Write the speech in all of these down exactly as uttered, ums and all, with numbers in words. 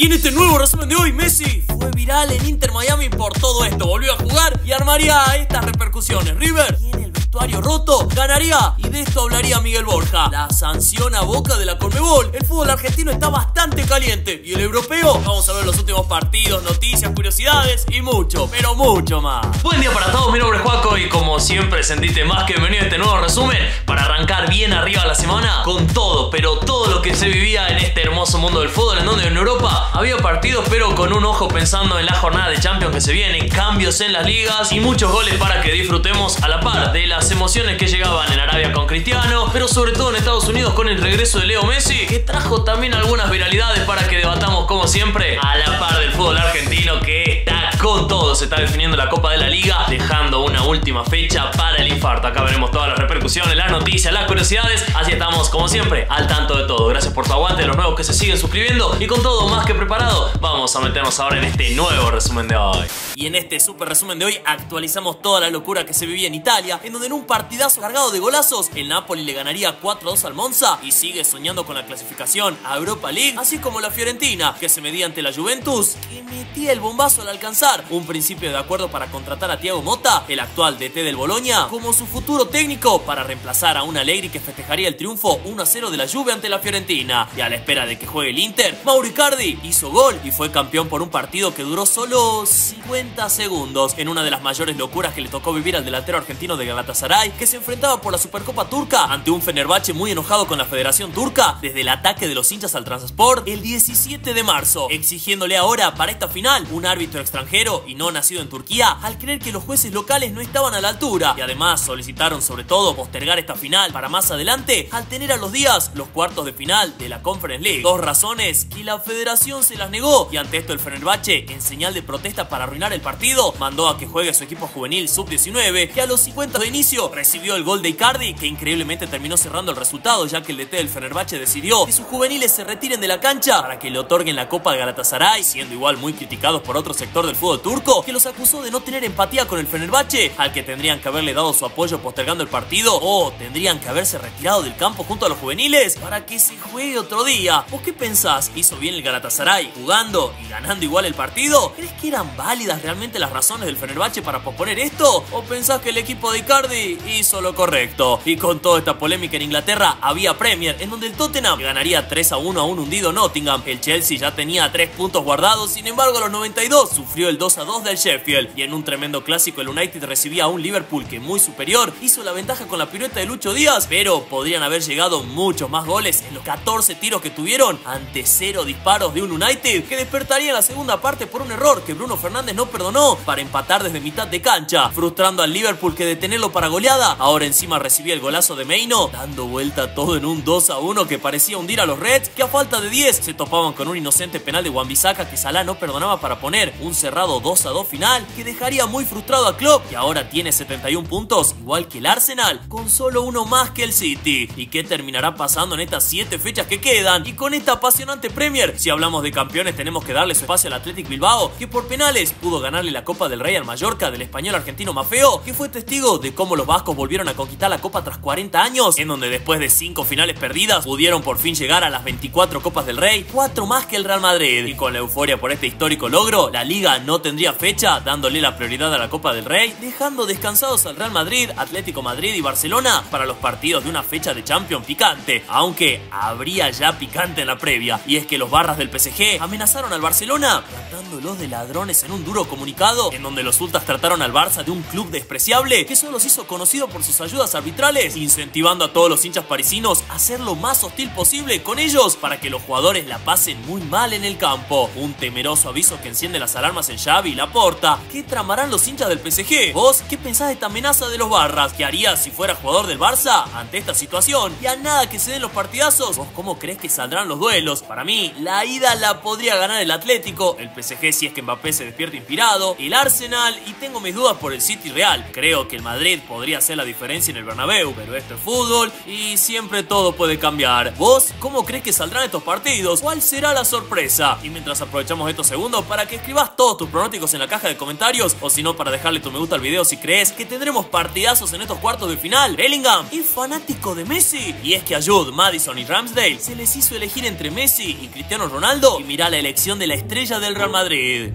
Y en este nuevo resumen de hoy, Messi fue viral en Inter Miami por todo esto. Volvió a jugar y armaría estas repercusiones. River tiene el vestuario roto, ganaría, y de esto hablaría Miguel Borja. La sanción a Boca de la Conmebol. El fútbol argentino está bastante caliente. Y el europeo, vamos a ver los últimos partidos, noticias, curiosidades y mucho, pero mucho más. Buen día para todos, mi nombre es Juaco y como siempre sentiste más que bienvenido a este nuevo resumen para arrancar bien arriba la semana con todo, pero todo lo que se vivía en este hermoso mundo del fútbol, en donde en Europa había partidos pero con un ojo pensando en la jornada de Champions que se viene, cambios en las ligas y muchos goles para que disfrutemos a la par de las emociones que llegaban en Arabia con Cristiano, pero sobre todo en Estados Unidos con el regreso de Leo Messi, que trajo también algunas viralidades para que debatamos como siempre a la par del fútbol argentino, que está con todo. Se está definiendo la Copa de la Liga, dejando una última fecha para el infarto. Acá veremos todas las repercusiones, las noticias, las curiosidades, así estamos como siempre al tanto de todo. Gracias por tu aguante, los nuevos que se siguen suscribiendo, y con todo más que preparado, vamos a meternos ahora en este nuevo resumen de hoy. Y en este super resumen de hoy actualizamos toda la locura que se vivía en Italia, en donde en un partidazo cargado de golazos, el Napoli le ganaría cuatro a dos al Monza y sigue soñando con la clasificación a Europa League, así como la Fiorentina, que se medía ante la Juventus, que metía el bombazo al alcanzar un principio de acuerdo para contratar a Thiago Mota, el actual D T del Bologna, como su futuro técnico para reemplazar a un Allegri que festejaría el triunfo uno a cero de la Juve ante la Fiorentina. Y a la espera de que juegue el Inter, Mauro Icardi hizo gol y fue campeón por un partido que duró solo cincuenta segundos, en una de las mayores locuras que le tocó vivir al delantero argentino de Galatasaray, que se enfrentaba por la Supercopa Turca ante un Fenerbahce muy enojado con la Federación Turca desde el ataque de los hinchas al Transport el diecisiete de marzo, exigiéndole ahora para esta final un árbitro extranjero y no nacido en Turquía, al creer que los jueces locales no estaban a la altura, y además solicitaron sobre todo postergar esta final para más adelante al tener a los días los cuartos de final de la Conference League, dos razones que la Federación se las negó. Y ante esto el Fenerbahce, en señal de protesta para arruinar el partido, mandó a que juegue su equipo juvenil sub diecinueve, que a los cincuenta de inicio recibió el gol de Icardi, que increíblemente terminó cerrando el resultado, ya que el D T del Fenerbahce decidió que sus juveniles se retiren de la cancha para que le otorguen la Copa de Galatasaray, siendo igual muy criticados por otro sector del fútbol turco, que los acusó de no tener empatía con el Fenerbahce, al que tendrían que haberle dado su apoyo postergando el partido, o tendrían que haberse retirado del campo junto a los juveniles para que se juegue otro día. ¿Vos qué pensás? ¿Hizo bien el Galatasaray jugando y ganando igual el partido? ¿Crees que eran válidas realmente las razones del Fenerbahce para posponer esto? ¿O pensás que el equipo de Icardi hizo lo correcto? Y con toda esta polémica en Inglaterra había Premier, en donde el Tottenham ganaría tres a uno a un hundido Nottingham. El Chelsea ya tenía tres puntos guardados, sin embargo a los noventa y dos sufrió el dos a dos del Sheffield, y en un tremendo clásico el United recibía a un Liverpool que, muy superior, hizo la ventaja con la pirueta de Lucho Díaz, pero podrían haber llegado muchos más goles en los catorce tiros que tuvieron ante cero disparos de un United que despertaría en la segunda parte por un error que Bruno Fernández no perdonó para empatar desde mitad de cancha, frustrando al Liverpool que, de tenerlo para goleada, ahora encima recibía el golazo de Meino, dando vuelta todo en un dos a uno que parecía hundir a los Reds, que a falta de diez se topaban con un inocente penal de Wan-Bissaka que Salah no perdonaba para poner un cerrado dos a dos final que dejaría muy frustrado a Klopp, que ahora tiene setenta y un puntos, igual que el Arsenal, con solo uno más que el City. ¿Y qué terminará pasando en estas siete fechas que quedan? Y con esta apasionante Premier, si hablamos de campeones, tenemos que darle su espacio al Athletic Bilbao, que por penales pudo ganarle la Copa del Rey al Mallorca del español argentino Maffeo, que fue testigo de cómo los vascos volvieron a conquistar la Copa tras cuarenta años, en donde después de cinco finales perdidas pudieron por fin llegar a las veinticuatro Copas del Rey, cuatro más que el Real Madrid. Y con la euforia por este histórico logro, la Liga no tendría fecha, dándole la prioridad a la Copa del Rey, dejando descansados al Real Madrid, Atlético Madrid y Barcelona para los partidos de una fecha de Champions picante, aunque habría ya picante en la previa, y es que los barras del P S G amenazaron al Barcelona tratándolos de ladrones en un duro comunicado, en donde los ultras trataron al Barça de un club despreciable que solo se hizo conocido por sus ayudas arbitrales, incentivando a todos los hinchas parisinos a ser lo más hostil posible con ellos para que los jugadores la pasen muy mal en el campo. Un temeroso aviso que enciende las alarmas en Xavi y Laporta. ¿Qué tramarán los hinchas del P S G? ¿Vos qué pensás de esta amenaza de los barras? ¿Qué harías si fuera jugador del Barça ante esta situación? Y a nada que se den los partidazos, ¿vos cómo crees que saldrán los duelos? Para mí, la ida la podría ganar el Atlético, el P S G si es que Mbappé se despierta inspirado, el Arsenal, y tengo mis dudas por el City Real. Creo que el Madrid podría hacer la diferencia en el Bernabéu, pero esto es fútbol y siempre todo puede cambiar. ¿Vos cómo crees que saldrán estos partidos? ¿Cuál será la sorpresa? Y mientras aprovechamos estos segundos para que escribas todos tus pronósticos en la la caja de comentarios, o si no, para dejarle tu me gusta al video si crees que tendremos partidazos en estos cuartos de final. Bellingham es fanático de Messi, y es que a Jude, Maddison y Ramsdale se les hizo elegir entre Messi y Cristiano Ronaldo, y mirá la elección de la estrella del Real Madrid.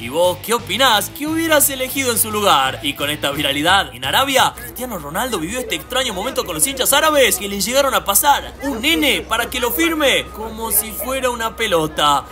¿Y vos qué opinás? ¿Qué hubieras elegido en su lugar? Y con esta viralidad en Arabia, Cristiano Ronaldo vivió este extraño momento con los hinchas árabes que le llegaron a pasar un nene para que lo firme, como si fuera una pelota.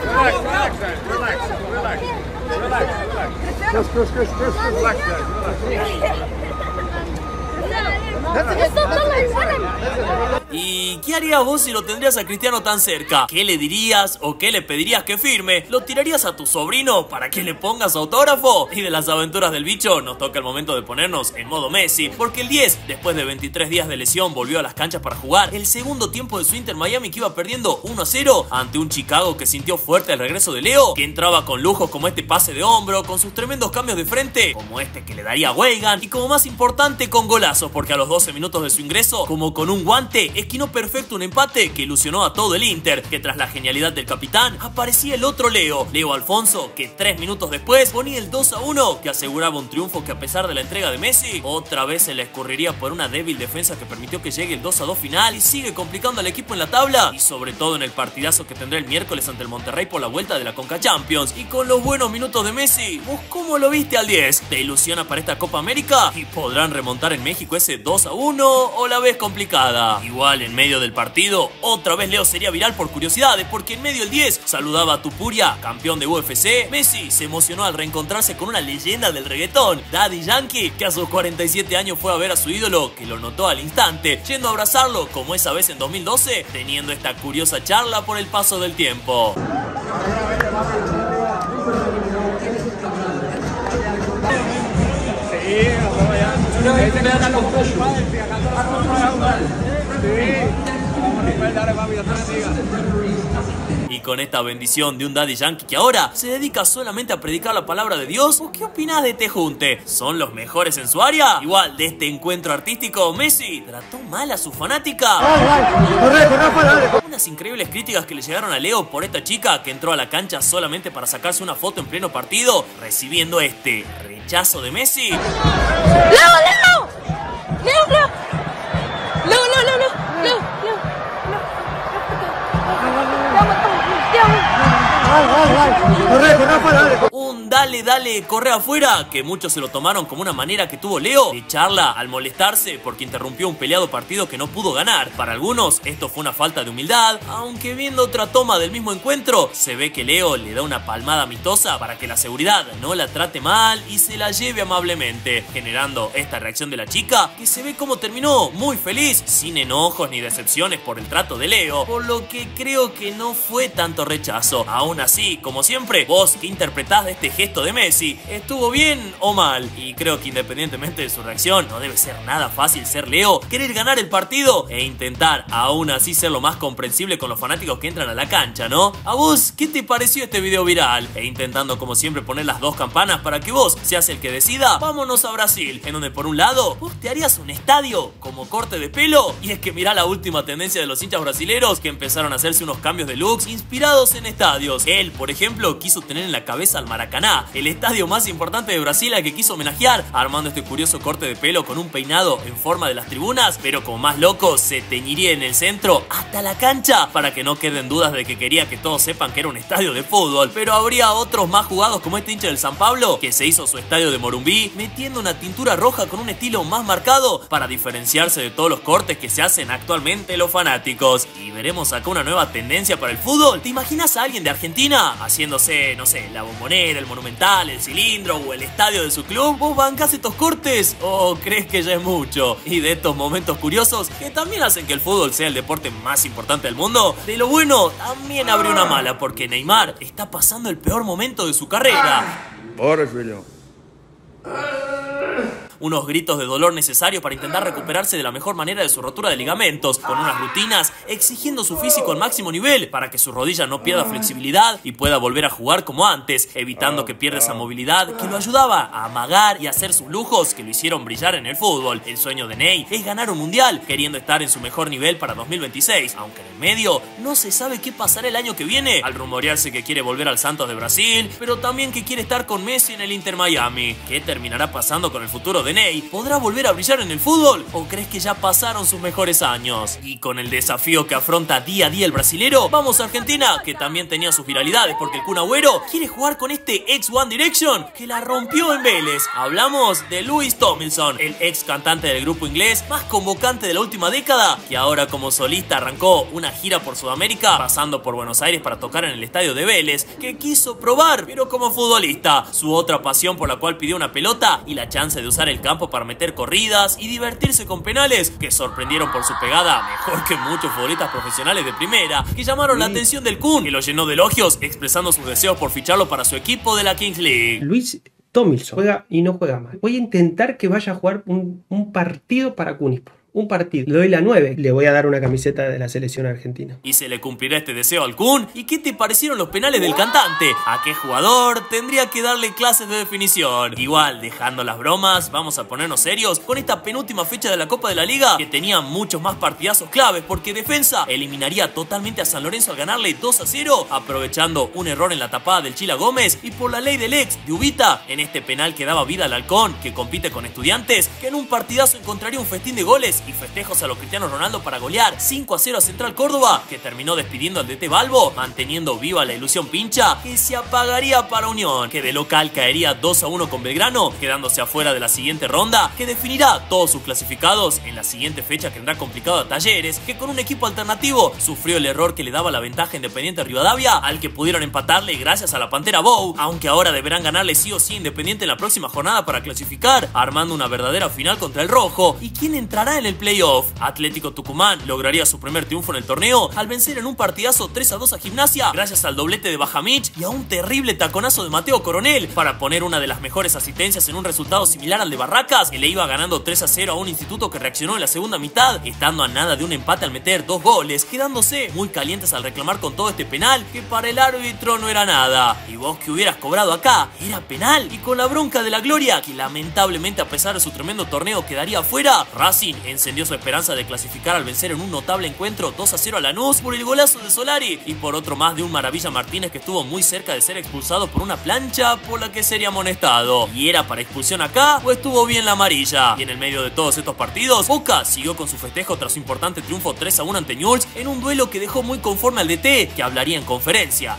¿Y qué harías vos si lo tendrías a Cristiano tan cerca? ¿Qué le dirías o qué le pedirías que firme? ¿Lo tirarías a tu sobrino para que le pongas autógrafo? Y de las aventuras del bicho nos toca el momento de ponernos en modo Messi, porque el diez, después de veintitrés días de lesión, volvió a las canchas para jugar el segundo tiempo de su Inter Miami, que iba perdiendo uno a cero ante un Chicago que sintió fuerte el regreso de Leo, que entraba con lujos como este pase de hombro, con sus tremendos cambios de frente, como este que le daría a Weigan, y como más importante, con golazos, porque a los doce minutos de su ingreso, como con un guante, esquinó perfecto un empate que ilusionó a todo el Inter, que tras la genialidad del capitán aparecía el otro Leo, Leo Alfonso, que tres minutos después ponía el dos a uno, que aseguraba un triunfo que, a pesar de la entrega de Messi, otra vez se le escurriría por una débil defensa que permitió que llegue el dos a dos final y sigue complicando al equipo en la tabla, y sobre todo en el partidazo que tendrá el miércoles ante el Monterrey por la vuelta de la Conca Champions. Y con los buenos minutos de Messi, ¿vos cómo lo viste al diez? ¿Te ilusiona para esta Copa América? ¿Y podrán remontar en México ese dos a uno o la ves complicada? Igual, en medio del partido, otra vez Leo sería viral por curiosidades, porque en medio el diez saludaba a Tupuria, campeón de U F C. Messi se emocionó al reencontrarse con una leyenda del reggaetón, Daddy Yankee, que a sus cuarenta y siete años fue a ver a su ídolo, que lo notó al instante, yendo a abrazarlo como esa vez en dos mil doce, teniendo esta curiosa charla por el paso del tiempo. Y con esta bendición de un Daddy Yankee que ahora se dedica solamente a predicar la palabra de Dios, ¿o qué opinás de Te Junte? ¿Son los mejores en su área? Igual, de este encuentro artístico, Messi trató mal a su fanática. Unas increíbles críticas que le llegaron a Leo por esta chica que entró a la cancha solamente para sacarse una foto en pleno partido, recibiendo este rechazo de Messi. ¡Leo, Leo! ¡Leo, Leo! ¡Leo, Leo, Leo! ¡Leo, Leo! Un dale, dale, corre afuera, que muchos se lo tomaron como una manera que tuvo Leo de charla al molestarse porque interrumpió un peleado partido que no pudo ganar. Para algunos esto fue una falta de humildad, aunque viendo otra toma del mismo encuentro se ve que Leo le da una palmada amistosa para que la seguridad no la trate mal y se la lleve amablemente, generando esta reacción de la chica, que se ve como terminó muy feliz, sin enojos ni decepciones por el trato de Leo, por lo que creo que no fue tanto rechazo. Aún así, como siempre, vos que interpretás de este gesto de Messi, ¿estuvo bien o mal? Y creo que, independientemente de su reacción, no debe ser nada fácil ser Leo, querer ganar el partido e intentar aún así ser lo más comprensible con los fanáticos que entran a la cancha, ¿no? ¿A vos qué te pareció este video viral? E intentando, como siempre, poner las dos campanas para que vos seas el que decida, vámonos a Brasil, en donde por un lado vos te harías un estadio como corte de pelo, y es que mirá la última tendencia de los hinchas brasileros, que empezaron a hacerse unos cambios de looks inspirados en estadios. Él, por ejemplo, quiso tener en la cabeza al Maracaná, el estadio más importante de Brasil, al que quiso homenajear, armando este curioso corte de pelo con un peinado en forma de las tribunas, pero como más loco se teñiría en el centro hasta la cancha, para que no queden dudas de que quería que todos sepan que era un estadio de fútbol. Pero habría otros más jugados, como este hincha del San Pablo, que se hizo su estadio de Morumbí, metiendo una tintura roja con un estilo más marcado para diferenciarse de todos los cortes que se hacen actualmente los fanáticos. Y veremos acá una nueva tendencia para el fútbol. ¿Te imaginas a alguien de Argentina haciéndose, no sé, la Bombonera, el Monumental, el Cilindro o el estadio de su club? ¿Vos bancás estos cortes o crees que ya es mucho? Y de estos momentos curiosos que también hacen que el fútbol sea el deporte más importante del mundo, de lo bueno también abrió una mala, porque Neymar está pasando el peor momento de su carrera. Por unos gritos de dolor necesarios para intentar recuperarse de la mejor manera de su rotura de ligamentos, con unas rutinas exigiendo su físico al máximo nivel para que su rodilla no pierda flexibilidad y pueda volver a jugar como antes, evitando que pierda esa movilidad que lo ayudaba a amagar y hacer sus lujos que lo hicieron brillar en el fútbol. El sueño de Ney es ganar un mundial, queriendo estar en su mejor nivel para dos mil veintiséis, aunque en el medio no se sabe qué pasará el año que viene, al rumorearse que quiere volver al Santos de Brasil, pero también que quiere estar con Messi en el Inter Miami. ¿Qué terminará pasando con el futuro de Ney? ¿Podrá volver a brillar en el fútbol? ¿O crees que ya pasaron sus mejores años? Y con el desafío que afronta día a día el brasilero, vamos a Argentina, que también tenía sus viralidades porque el Kun Agüero quiere jugar con este ex One Direction que la rompió en Vélez. Hablamos de Lewis Tomlinson, el ex cantante del grupo inglés más convocante de la última década, que ahora como solista arrancó una gira por Sudamérica, pasando por Buenos Aires para tocar en el estadio de Vélez, que quiso probar, pero como futbolista. Su otra pasión por la cual pidió una pelota y la chance de usar el campo para meter corridas y divertirse con penales, que sorprendieron por su pegada mejor que muchos futbolistas profesionales de primera, que llamaron la atención del Kun, que lo llenó de elogios expresando sus deseos por ficharlo para su equipo de la Kings League. Luis Tomlinson juega y no juega mal. Voy a intentar que vaya a jugar un, un partido para Kunipor. Un partido, le doy la nueve, le voy a dar una camiseta de la selección argentina. ¿Y se le cumplirá este deseo al Kun? ¿Y qué te parecieron los penales del cantante? ¿A qué jugador tendría que darle clases de definición? Igual, dejando las bromas, vamos a ponernos serios con esta penúltima fecha de la Copa de la Liga, que tenía muchos más partidazos claves, porque Defensa eliminaría totalmente a San Lorenzo al ganarle dos a cero, aprovechando un error en la tapada del Chila Gómez y por la ley del ex de Ubita, en este penal que daba vida al Halcón, que compite con Estudiantes, que en un partidazo encontraría un festín de goles y festejos a los Cristiano Ronaldo para golear cinco a cero a Central Córdoba, que terminó despidiendo al D T Balbo, manteniendo viva la ilusión pincha, que se apagaría para Unión, que de local caería dos a uno con Belgrano, quedándose afuera de la siguiente ronda, que definirá todos sus clasificados en la siguiente fecha, que tendrá complicado a Talleres, que con un equipo alternativo sufrió el error que le daba la ventaja Independiente Rivadavia, al que pudieron empatarle gracias a la Pantera Bow, aunque ahora deberán ganarle sí o sí Independiente en la próxima jornada para clasificar, armando una verdadera final contra el Rojo. ¿Y quién entrará en el playoff? Atlético Tucumán lograría su primer triunfo en el torneo al vencer en un partidazo tres a dos a Gimnasia, gracias al doblete de Bajamich y a un terrible taconazo de Mateo Coronel para poner una de las mejores asistencias en un resultado similar al de Barracas, que le iba ganando tres a cero a un Instituto que reaccionó en la segunda mitad, estando a nada de un empate al meter dos goles, quedándose muy calientes al reclamar con todo este penal que para el árbitro no era nada. Y vos, que hubieras cobrado acá, era penal. Y con la bronca de la Gloria, que lamentablemente a pesar de su tremendo torneo quedaría afuera, Racing en encendió su esperanza de clasificar al vencer en un notable encuentro dos a cero a Lanús por el golazo de Solari y por otro más de un Maravilla Martínez que estuvo muy cerca de ser expulsado por una plancha por la que sería amonestado. ¿Y era para expulsión acá o estuvo bien la amarilla? Y en el medio de todos estos partidos, Boca siguió con su festejo tras su importante triunfo tres a uno ante Newell's en un duelo que dejó muy conforme al D T, que hablaría en conferencia.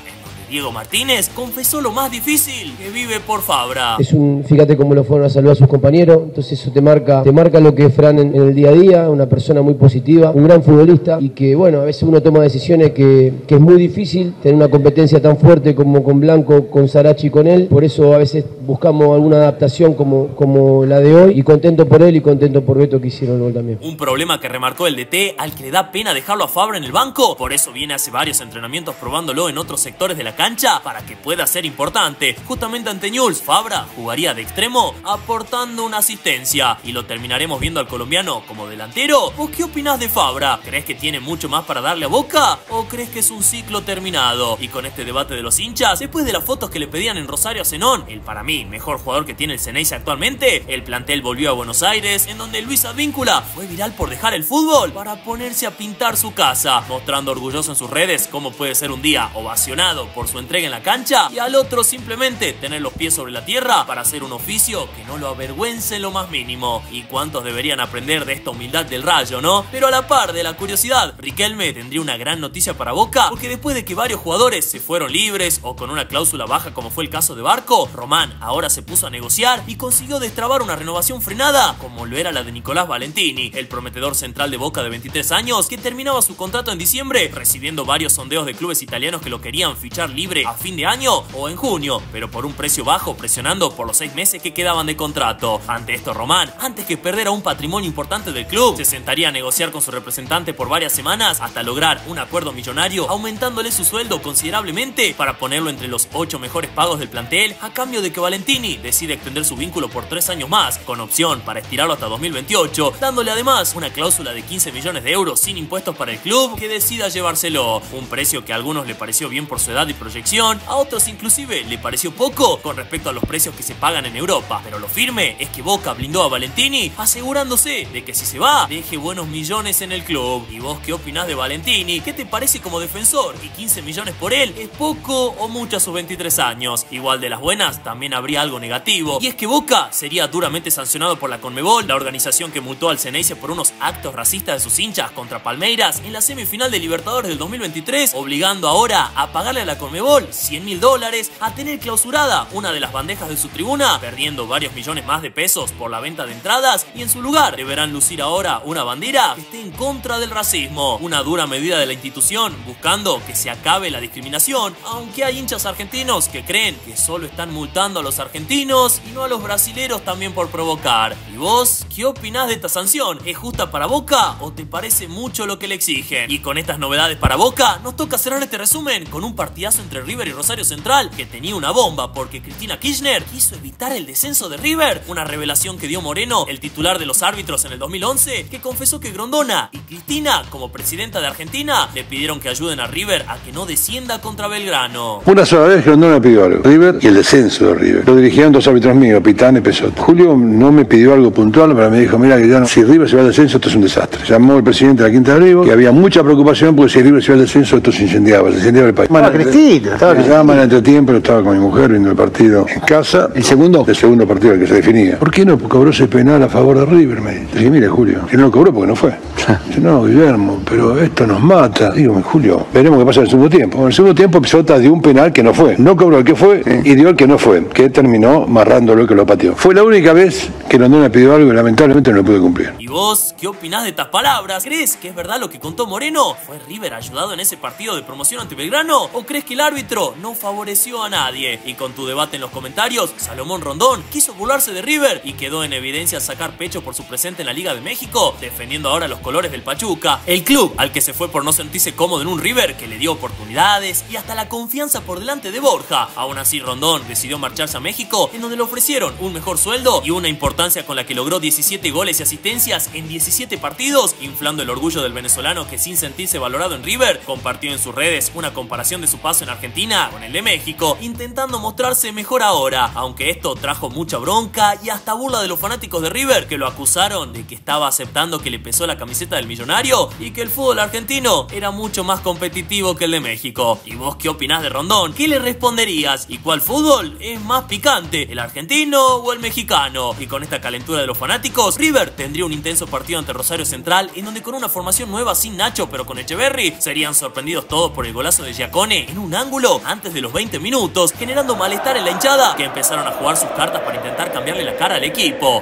Diego Martínez confesó lo más difícil que vive por Fabra. Es un, fíjate cómo lo fueron a saludar a sus compañeros, entonces eso te marca, te marca lo que es Fran en, en el día a día, una persona muy positiva, un gran futbolista y que bueno, a veces uno toma decisiones que, que es muy difícil, tener una competencia tan fuerte como con Blanco, con Sarachi, con él, por eso a veces buscamos alguna adaptación como, como la de hoy y contento por él y contento por Beto que hicieron el gol también. Un problema que remarcó el D T al que le da pena dejarlo a Fabra en el banco, por eso viene hace varios entrenamientos probándolo en otros sectores de la cancha para que pueda ser importante. Justamente ante Newell's, Fabra jugaría de extremo aportando una asistencia y lo terminaremos viendo al colombiano como delantero. ¿Vos qué opinás de Fabra? ¿Crees que tiene mucho más para darle a Boca o crees que es un ciclo terminado? Y con este debate de los hinchas, después de las fotos que le pedían en Rosario a Zenón, el para mí mejor jugador que tiene el Ceneice actualmente, el plantel volvió a Buenos Aires, en donde Luis Advíncula fue viral por dejar el fútbol para ponerse a pintar su casa, mostrando orgulloso en sus redes cómo puede ser un día ovacionado por su entrega en la cancha y al otro simplemente tener los pies sobre la tierra para hacer un oficio que no lo avergüence en lo más mínimo. Y cuántos deberían aprender de esta humildad del Rayo, ¿no? Pero a la par de la curiosidad, Riquelme tendría una gran noticia para Boca, porque después de que varios jugadores se fueron libres o con una cláusula baja como fue el caso de Barco, Román ahora se puso a negociar y consiguió destrabar una renovación frenada como lo era la de Nicolás Valentini, el prometedor central de Boca de veintitrés años que terminaba su contrato en diciembre, recibiendo varios sondeos de clubes italianos que lo querían fichar quedaban libres a fin de año o en junio, pero por un precio bajo, presionando por los seis meses que quedaban de contrato. Ante esto, Román, antes que perder a un patrimonio importante del club, se sentaría a negociar con su representante por varias semanas hasta lograr un acuerdo millonario, aumentándole su sueldo considerablemente para ponerlo entre los ocho mejores pagos del plantel, a cambio de que Valentini decide extender su vínculo por tres años más, con opción para estirarlo hasta dos mil veintiocho, dándole además una cláusula de quince millones de euros sin impuestos para el club que decida llevárselo. Un precio que a algunos le pareció bien por su edad y proyección, a otros inclusive le pareció poco con respecto a los precios que se pagan en Europa, pero lo firme es que Boca blindó a Valentini, asegurándose de que si se va, deje buenos millones en el club. ¿Y vos qué opinás de Valentini? ¿Qué te parece como defensor? ¿Y quince millones por él es poco o mucho a sus veintitrés años? Igual de las buenas, también habría algo negativo, y es que Boca sería duramente sancionado por la Conmebol, la organización que multó al Ceneice por unos actos racistas de sus hinchas contra Palmeiras en la semifinal de Libertadores del dos mil veintitrés, obligando ahora a pagarle a la Conmebol cien mil dólares, a tener clausurada una de las bandejas de su tribuna, perdiendo varios millones más de pesos por la venta de entradas, y en su lugar deberán lucir ahora una bandera que esté en contra del racismo. Una dura medida de la institución buscando que se acabe la discriminación, aunque hay hinchas argentinos que creen que solo están multando a los argentinos y no a los brasileros también por provocar. ¿Y vos qué opinás de esta sanción? ¿Es justa para Boca o te parece mucho lo que le exigen? Y con estas novedades para Boca, nos toca cerrar este resumen con un partidazo entre River y Rosario Central que tenía una bomba, porque Cristina Kirchner quiso evitar el descenso de River, una revelación que dio Moreno, el titular de los árbitros en el dos mil once, que confesó que Grondona y Cristina, como presidenta de Argentina, le pidieron que ayuden a River a que no descienda contra Belgrano. Una sola vez Grondona pidió algo, River y el descenso de River. Lo dirigieron dos árbitros míos, Pitán y Pesot. Julio no me pidió algo puntual, pero me dijo, mira, que ya no, si River se va al descenso, esto es un desastre. Llamó el presidente de la Quinta de Rivas, que había mucha preocupación porque si River se va al descenso, esto se incendiaba, se incendiaba el país. Bueno, Cristina. Estaba en el entretiempo, estaba con mi mujer viendo el partido en casa. ¿El segundo? El segundo partido, el que se definía. ¿Por qué no cobró ese penal a favor de River? Me dije, mira, Julio, que no lo cobró porque no fue. Dice, no, Guillermo, pero esto nos mata. Digo, Julio, veremos qué pasa en el segundo tiempo. En el segundo tiempo, Pesota dio un penal que no fue. No cobró el que fue y dio el que no fue, que terminó marrándolo, que lo pateó. Fue la única vez que Rondona pidió algo y lamentablemente no lo pude cumplir. ¿Y vos qué opinás de estas palabras? ¿Crees que es verdad lo que contó Moreno? ¿Fue River ayudado en ese partido de promoción ante Belgrano? ¿O crees que el árbitro no favoreció a nadie? Y con tu debate en los comentarios, Salomón Rondón quiso burlarse de River y quedó en evidencia sacar pecho por su presente en la Liga de México, defendiendo ahora los colores del Pachuca, el club al que se fue por no sentirse cómodo en un River que le dio oportunidades y hasta la confianza por delante de Borja. Aún así, Rondón decidió marcharse a México, en donde le ofrecieron un mejor sueldo y una importancia con la que logró diecisiete goles y asistencias en diecisiete partidos, inflando el orgullo del venezolano que, sin sentirse valorado en River, compartió en sus redes una comparación de su paso en Argentina con el de México, intentando mostrarse mejor ahora, aunque esto trajo mucha bronca y hasta burla de los fanáticos de River, que lo acusaron de que estaba aceptando que le pesó la camiseta del millonario y que el fútbol argentino era mucho más competitivo que el de México. ¿Y vos qué opinás de Rondón? ¿Qué le responderías? ¿Y cuál fútbol es más picante, el argentino o el mexicano? Y con esta calentura de los fanáticos, River tendría un intenso partido ante Rosario Central, en donde con una formación nueva sin Nacho pero con Echeverry, serían sorprendidos todos por el golazo de Giacone en un ángulo antes de los veinte minutos, generando malestar en la hinchada, que empezaron a jugar sus cartas para intentar cambiarle la cara al equipo.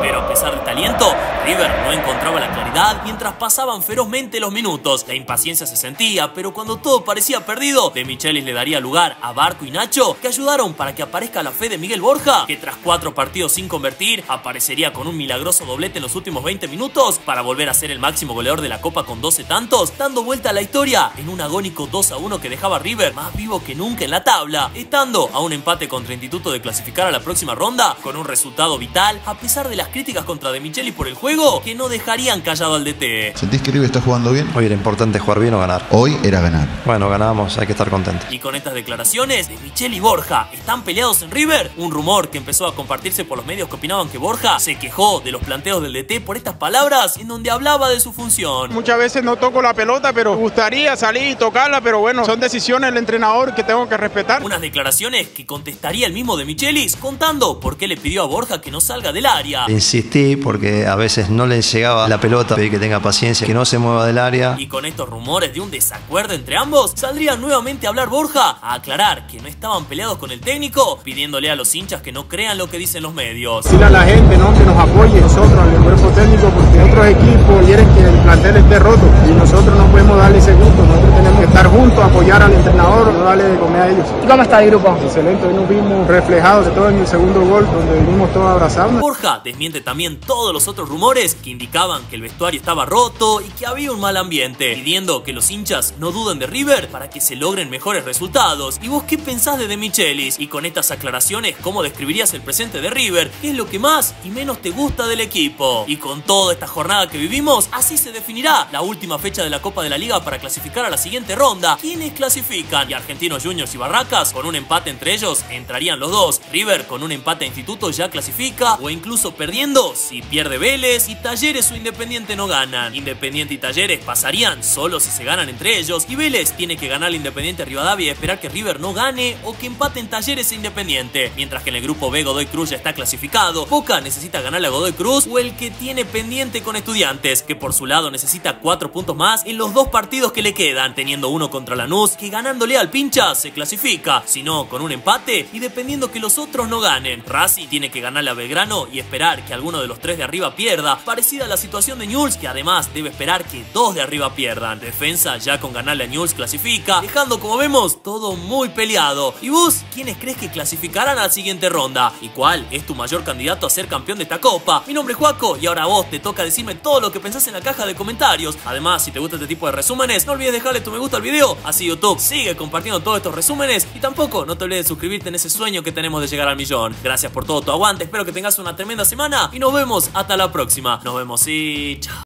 Pero a pesar del talento, River no encontraba la claridad mientras pasaban ferozmente los minutos. La impaciencia se sentía, pero cuando todo parecía perdido, De Michelis le daría lugar a Barco y Nacho, que ayudaron para que aparezca la fe de Miguel Borja, que tras cuatro partidos sin convertir, aparecería con un milagroso doblete en los últimos veinte minutos para volver a ser el máximo goleador de la Copa con doce tantos, dando vuelta a la historia en un agónico dos a uno que dejaba a River más vivo que nunca en la tabla, estando a un empate contra Instituto de clasificar a la próxima ronda con un resultado vital, a pesar de las críticas contra De Michelis por el juego que no dejarían callado al D T. ¿Sentís que River está jugando bien? Hoy era importante jugar bien o ganar. Hoy era ganar. Bueno, ganamos, hay que estar contentos. Y con estas declaraciones de Michelis y Borja, ¿están peleados en River? Un rumor que empezó a compartirse por los medios que opinaban que Borja se quejó de los planteos del D T por estas palabras, en donde hablaba de su función. Muchas veces no toco la pelota, pero gustaría salir y tocarla, pero bueno, son decisiones del entrenador que tengo que respetar. Unas declaraciones que contestaría el mismo De Michelis, contando por qué le pidió a Borja que no salga del área. Insistí porque a veces no le llegaba la pelota, pedí que tenga paciencia, que no se mueva del área. Y con estos rumores de un desacuerdo entre ambos, saldría nuevamente a hablar Borja, a aclarar que no estaban peleados con el técnico, pidiéndole a los hinchas que no crean lo que dicen los medios. Decirle a la gente, ¿no?, que nos apoye, nosotros, el cuerpo técnico, porque otros equipos quieren que el plantel esté roto y nosotros no podemos juntos a apoyar al entrenador, no darle de comer a ellos. ¿Y cómo está el grupo? Excelente, hoy nos vimos reflejados, sobre todo en el segundo gol, donde vinimos todos abrazando. Borja desmiente también todos los otros rumores que indicaban que el vestuario estaba roto y que había un mal ambiente, pidiendo que los hinchas no duden de River para que se logren mejores resultados. ¿Y vos qué pensás de De Michelis? Y con estas aclaraciones, ¿cómo describirías el presente de River? ¿Qué es lo que más y menos te gusta del equipo? Y con toda esta jornada que vivimos, así se definirá la última fecha de la Copa de la Liga para clasificar a la siguiente ronda. ¿Quiénes clasifican? Y Argentinos Juniors y Barracas, con un empate entre ellos, entrarían los dos. River, con un empate a Instituto, ya clasifica, o incluso perdiendo, si pierde Vélez, y Talleres o Independiente no ganan. Independiente y Talleres pasarían solo si se ganan entre ellos, y Vélez tiene que ganar Independiente Rivadavia y esperar que River no gane o que empaten Talleres e Independiente. Mientras que en el grupo B Godoy Cruz ya está clasificado, Boca necesita ganarle a Godoy Cruz o el que tiene pendiente con Estudiantes, que por su lado necesita cuatro puntos más en los dos partidos que le quedan, teniendo uno contra Lanús, que ganándole al Pincha se clasifica, si no con un empate y dependiendo que los otros no ganen. Racing tiene que ganarle a Belgrano y esperar que alguno de los tres de arriba pierda, parecida a la situación de Newell's, que además debe esperar que dos de arriba pierdan. Defensa ya con ganarle a Newell's clasifica, dejando como vemos todo muy peleado. ¿Y vos quiénes crees que clasificarán a la siguiente ronda? ¿Y cuál es tu mayor candidato a ser campeón de esta copa? Mi nombre es Juaco y ahora a vos te toca decirme todo lo que pensás en la caja de comentarios. Además, si te gusta este tipo de resúmenes, no olvides dejarle tu me gusta al video, así YouTube sigue compartiendo todos estos resúmenes y tampoco no te olvides de suscribirte en ese sueño que tenemos de llegar al millón. Gracias por todo tu aguante, espero que tengas una tremenda semana y nos vemos hasta la próxima. Nos vemos y chao.